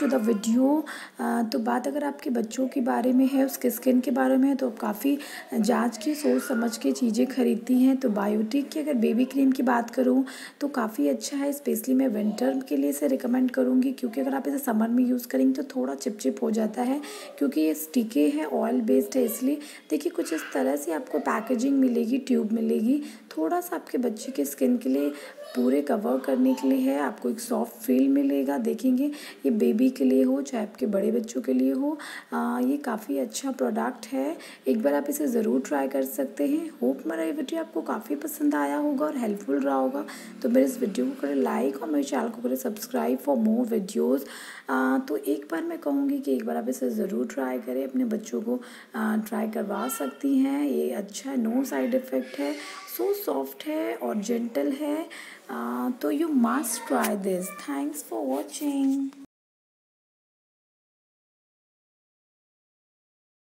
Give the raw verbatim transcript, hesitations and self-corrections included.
To the video. तो बात अगर आपके बच्चों के बारे में है, उसके स्किन के बारे में है, तो आप काफ़ी जांच के सोच समझ के चीज़ें खरीदती हैं। तो बायोटिक की अगर बेबी क्रीम की बात करूँ तो काफ़ी अच्छा है, स्पेशली मैं विंटर के लिए इसे रिकमेंड करूँगी, क्योंकि अगर आप इसे समर में यूज़ करेंगे तो थोड़ा चिपचिप हो जाता है, क्योंकि ये स्टिकी है, ऑयल बेस्ड है। इसलिए देखिए कुछ इस तरह से आपको पैकेजिंग मिलेगी, ट्यूब मिलेगी, थोड़ा सा आपके बच्चे के स्किन के लिए पूरे कवर करने के लिए है। आपको एक सॉफ्ट फील मिलेगा, देखेंगे ये बेबी के लिए हो चाहे आपके बड़े बच्चों के लिए हो, आ, ये काफ़ी अच्छा प्रोडक्ट है। एक बार आप इसे ज़रूर ट्राई कर सकते हैं। होप मेरा ये वीडियो आपको काफ़ी पसंद आया होगा और हेल्पफुल रहा होगा। तो मेरे इस वीडियो को करें लाइक और मेरे चैनल को करें सब्सक्राइब फॉर मोर वीडियोज़। तो एक बार मैं कहूँगी कि एक बार आप इसे ज़रूर ट्राई करें, अपने बच्चों को ट्राई करवा सकती हैं। ये अच्छा है, नो साइड इफ़ेक्ट है, सो सॉफ्ट है और जेंटल है। तो you must try this. Thanks for watching.